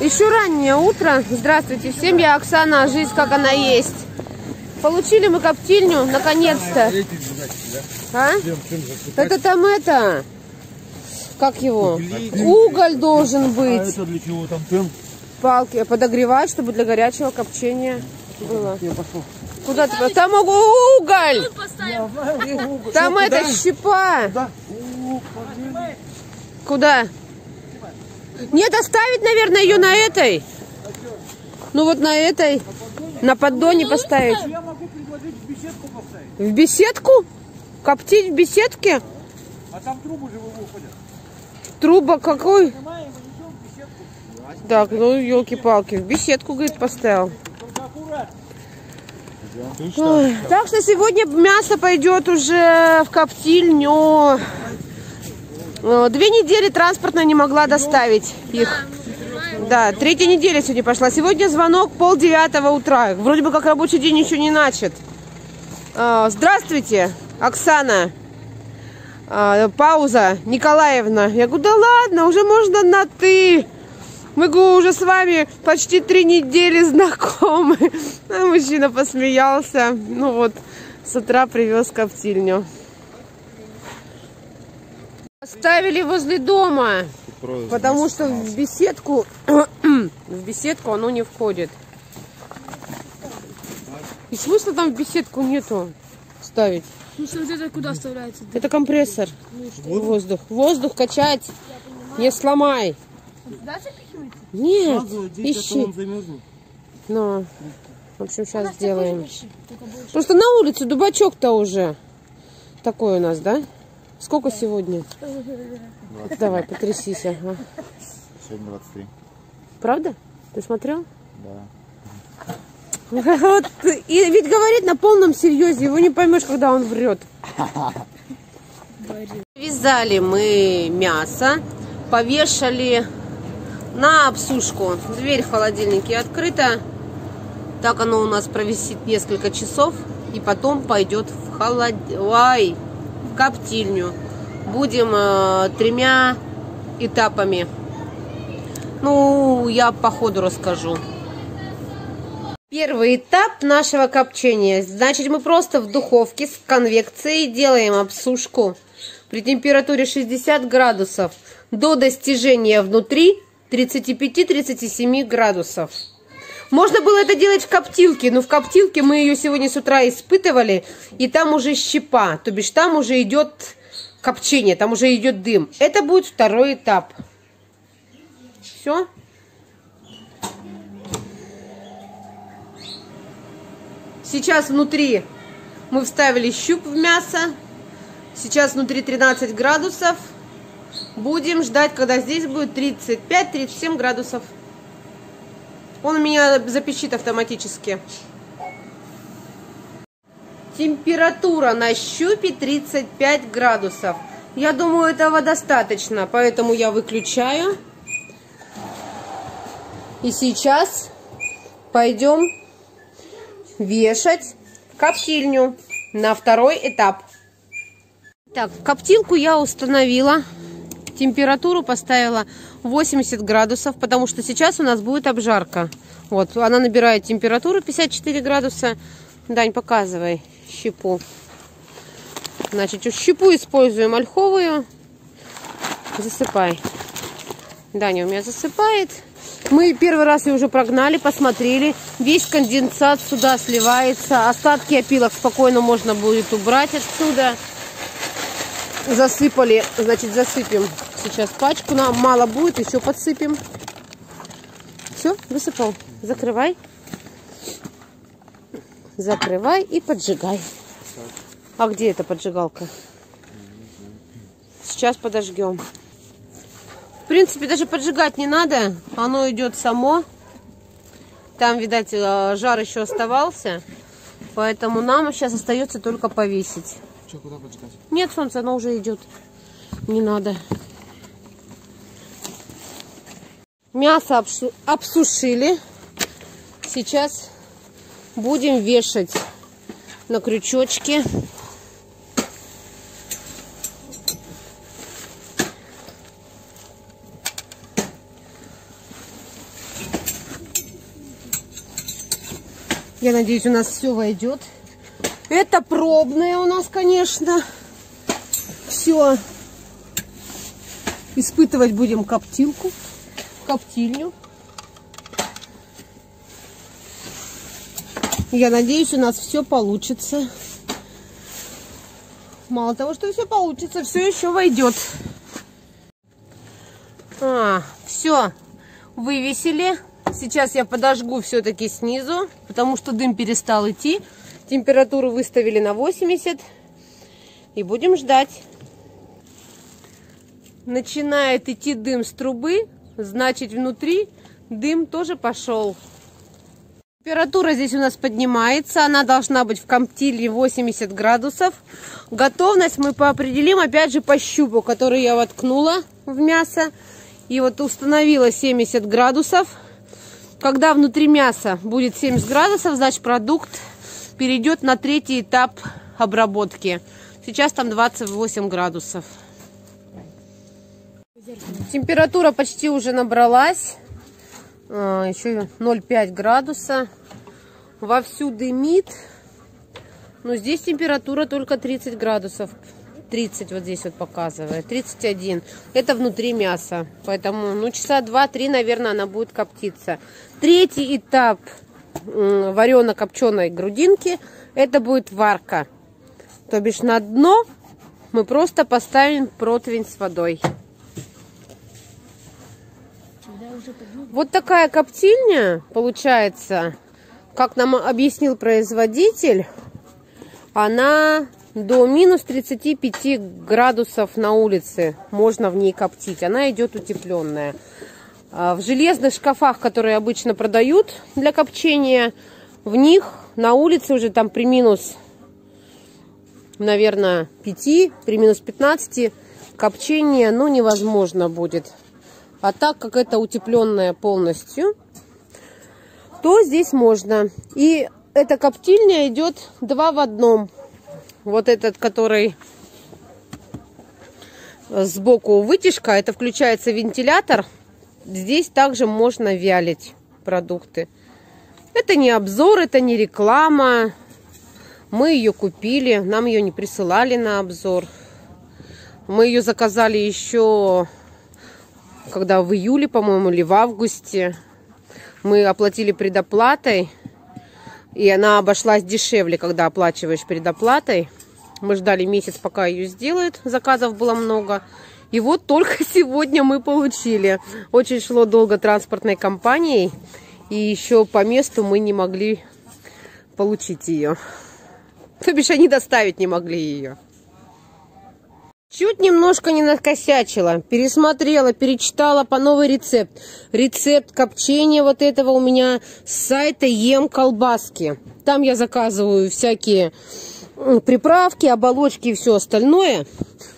Еще раннее утро. Здравствуйте всем, я Оксана, жизнь как она есть. Получили мы коптильню, наконец-то. А? Это как его? Уголь должен быть. А это для чего там? Палки подогревать, чтобы для горячего копчения было. Куда ты? Там уголь! Там это щепа. Куда? Нет, оставить, наверное, ее на этой. Ну вот на этой. На поддоне поставить. Я могу предложить в беседку поставить. В беседку? Коптить в беседке? А там трубы же выходят. Труба какой? Так, ну елки-палки. В беседку, говорит, поставил. Ой, так что сегодня мясо пойдет уже в коптильню. 2 недели транспортная не могла доставить их. Да, 3-я неделя сегодня пошла. Сегодня звонок 8:30 утра. Вроде бы как рабочий день еще не начат. Здравствуйте, Оксана. Пауза, Николаевна. Я говорю, да ладно, уже можно на ты. Мы, говорю, уже с вами почти 3 недели знакомы. А мужчина посмеялся. Ну вот, с утра привез коптильню. Оставили возле дома, потому что в беседку оно не входит. И смысла там в беседку нету ставить. Ну, смотри, куда вставляется? Это компрессор. Ну, воздух. Воздух качать. Не сломай. Нет, ищи. Ну, в общем, сейчас сделаем. Просто на улице дубачок-то уже. Такой у нас, да? Сколько сегодня? 23. Давай, потрясись. Ага. Сегодня 23. Правда? Ты смотрел? Да. Вот, и ведь говорит на полном серьезе, его не поймешь, когда он врет. Вязали мы мясо, повешали на обсушку. Дверь в холодильнике открыта. Так оно у нас провисит несколько часов и потом пойдет в холодильник. Коптильню. Будем 3 этапами. Ну, я по ходу расскажу. Первый этап нашего копчения. Значит, мы просто в духовке с конвекцией делаем обсушку при температуре 60 градусов до достижения внутри 35-37 градусов. Можно было это делать в коптилке, но в коптилке мы ее сегодня с утра испытывали, и там уже щепа, то бишь там уже идет копчение, там уже идет дым. Это будет 2-й этап. Все. Сейчас внутри мы вставили щуп в мясо, сейчас внутри 13 градусов. Будем ждать, когда здесь будет 35-37 градусов. Он у меня запищит автоматически. Температура на щупе 35 градусов. Я думаю, этого достаточно, поэтому я выключаю. И сейчас пойдем вешать в коптильню на 2-й этап. Так, в коптилку я установила. Температуру поставила 80 градусов, потому что сейчас у нас будет обжарка. Вот, она набирает температуру 54 градуса. Дань, показывай щепу. Значит, щепу используем ольховую. Засыпай. Даня у меня засыпает. Мы первый раз ее уже прогнали, посмотрели. Весь конденсат сюда сливается. Остатки опилок спокойно можно будет убрать отсюда. Засыпали, значит, засыпем сейчас пачку. Нам мало будет, еще подсыпем. Все, высыпал. Закрывай. Закрывай и поджигай. А где эта поджигалка? Сейчас подожгем. В принципе, даже поджигать не надо. Оно идет само. Там, видать, жар еще оставался. Поэтому нам сейчас остается только повесить. Куда поджигать? Нет, солнце, оно уже идет. Не надо. Мясо обсушили. Сейчас будем вешать на крючочке. Я надеюсь, у нас все войдет. Это пробное у нас, конечно. Все. Испытывать будем коптилку, коптильню. Я надеюсь, у нас все получится. Мало того, что все получится, все еще войдет. Все вывесили. Сейчас я подожгу все-таки снизу, потому что дым перестал идти. Температуру выставили на 80. И будем ждать. Начинает идти дым с трубы, значит, внутри дым тоже пошел. Температура здесь у нас поднимается. Она должна быть в коптильне 80 градусов. Готовность мы поопределим, опять же, по щупу, который я воткнула в мясо. И вот установила 70 градусов. Когда внутри мяса будет 70 градусов, значит, продукт перейдет на третий этап обработки. Сейчас там 28 градусов. Температура почти уже набралась. Еще 0,5 градуса. Вовсю дымит. Но здесь температура только 30 градусов. 30 вот здесь вот показывает. 31. Это внутри мяса. Поэтому часа 2-3, наверное, она будет коптиться. Третий этап варено-копченой грудинки — это будет варка. То бишь на дно мы просто поставим противень с водой. Вот такая коптильня получается, как нам объяснил производитель, она до минус 35 градусов на улице можно в ней коптить. Она идет утепленная. В железных шкафах, которые обычно продают для копчения, в них на улице уже там при минус, наверное, 5, при минус 15 копчение, невозможно будет. А так как это утепленное полностью, то здесь можно. И эта коптильня идет 2 в 1. Вот этот, который сбоку вытяжка, это включается вентилятор. Здесь также можно вялить продукты. Это не обзор, это не реклама. Мы ее купили, нам ее не присылали на обзор. Мы ее заказали еще... когда в июле, по-моему, или в августе, мы оплатили предоплатой, и она обошлась дешевле, когда оплачиваешь предоплатой. Мы ждали месяц, пока ее сделают, заказов было много, и вот только сегодня мы получили. Очень шло долго транспортной компанией, и еще по месту мы не могли получить ее, то бишь они доставить не могли ее. Чуть немножко не накосячила, пересмотрела, перечитала по новый рецепт. Рецепт копчения вот этого у меня с сайта «Ем колбаски». Там я заказываю всякие приправки, оболочки и все остальное.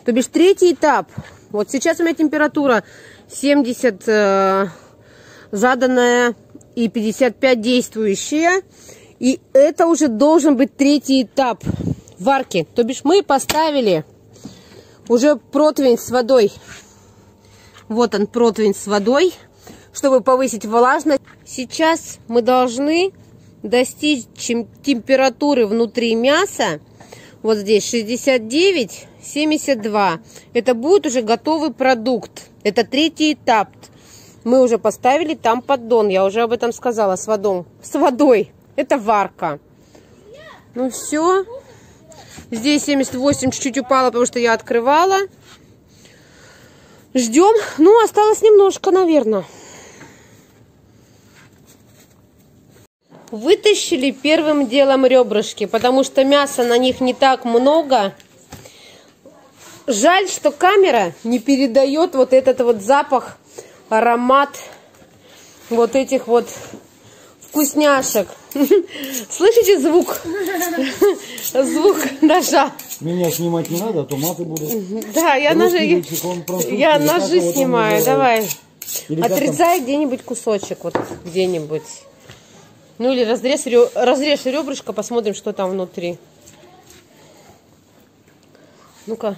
То бишь третий этап. Вот сейчас у меня температура 70 заданная и 55 действующая. И это уже должен быть третий этап варки. То бишь мы поставили... уже противень с водой. Вот он, противень с водой, чтобы повысить влажность. Сейчас мы должны достичь температуры внутри мяса. Вот здесь 69-72. Это будет уже готовый продукт. Это третий этап. Мы уже поставили там поддон. Я уже об этом сказала, с водой. С водой. Это варка. Ну все. Здесь 78 чуть-чуть упало, потому что я открывала. Ждем. Осталось немножко, наверное. Вытащили первым делом ребрышки, потому что мяса на них не так много. Жаль, что камера не передает вот этот вот запах, аромат вот этих вот вкусняшек. Слышите звук? Звук ножа. Меня снимать не надо, а то маты будут. Да, я ножи снимаю. Давай. Отрезай где-нибудь кусочек, вот где-нибудь. Или разрежь ребрышко, посмотрим, что там внутри. Ну-ка.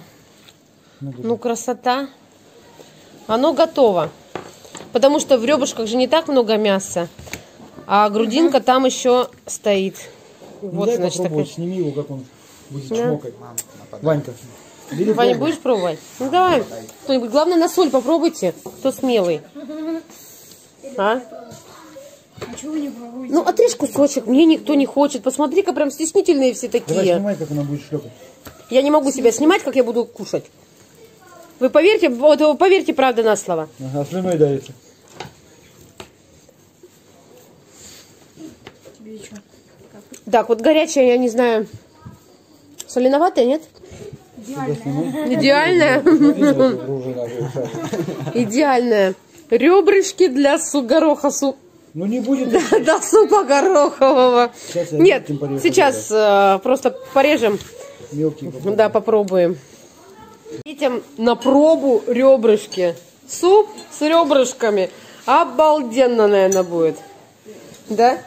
Ну, красота. Оно готово. Потому что в ребушках же не так много мяса. А грудинка там еще стоит. Ну, вот, значит, такая. Сними его, как он будет чмокать. Ванька. Ваня, будешь пробовать? Ну, давай. Кто-нибудь. Главное, на соль попробуйте. Кто смелый. А? Ну, отрежь кусочек. Мне никто не хочет. Посмотри-ка, прям стеснительные все такие. Давай, снимай, как она будет шлепать. Я не могу себя снимать, как я буду кушать. Вы поверьте, вот, поверьте, правда, на слово. Ага, слюной дается. Так, вот горячая, я не знаю, соленоватая, нет? Идеальная. Идеальная. Ребрышки для гороха суп. Ну не будет. Да, супа горохового. Нет, сейчас просто порежем. Да, попробуем. Детям на пробу ребрышки. Суп с ребрышками. Обалденно, наверное, будет. Да?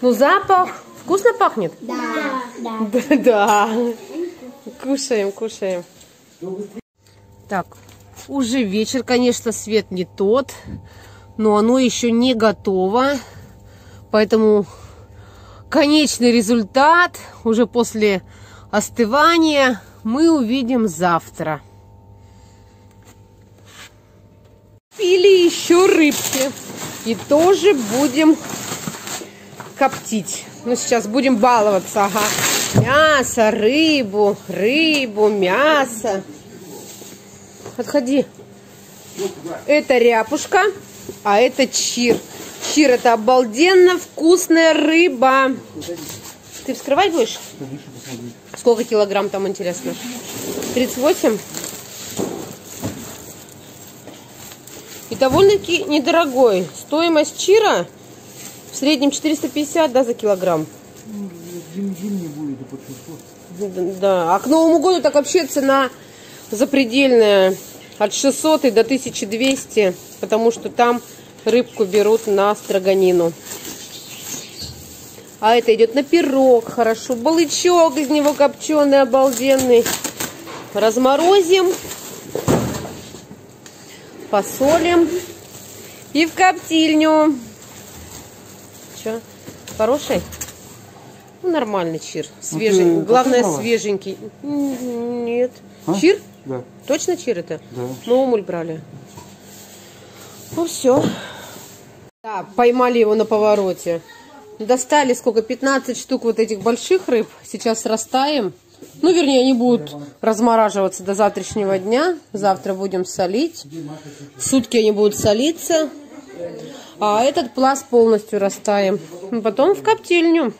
Ну, запах. Вкусно пахнет? Да. Да. Кушаем, кушаем. Так, уже вечер, конечно, свет не тот. Но оно еще не готово. Поэтому конечный результат уже после остывания мы увидим завтра. Или еще рыбки. И тоже будем коптить. Ну, сейчас будем баловаться. Ага. Мясо, рыбу, рыбу, мясо. Отходи. Это ряпушка, а это чир. Чир — это обалденно вкусная рыба. Ты вскрывать будешь? Сколько килограмм там, интересно? 38? И довольно-таки недорогой. Стоимость чира в среднем 450, да, за килограмм. Да, а к Новому году так вообще цена запредельная. От 600 и до 1200, потому что там рыбку берут на строганину. А это идет на пирог, хорошо. Балычок из него копченый, обалденный. Разморозим, посолим и в коптильню. Че, хороший? Ну, нормальный чир, свеженький. Ну, главное, свеженький. Нет. А? Чир? Да. Точно чир это? Да. Ну, умуль брали. Ну, все. Да, поймали его на повороте. Достали сколько? 15 штук вот этих больших рыб. Сейчас растаем. Ну, вернее, они будут размораживаться до завтрашнего дня. Завтра будем солить. Сутки они будут солиться. А этот пласт полностью растаем. Потом в коптильню.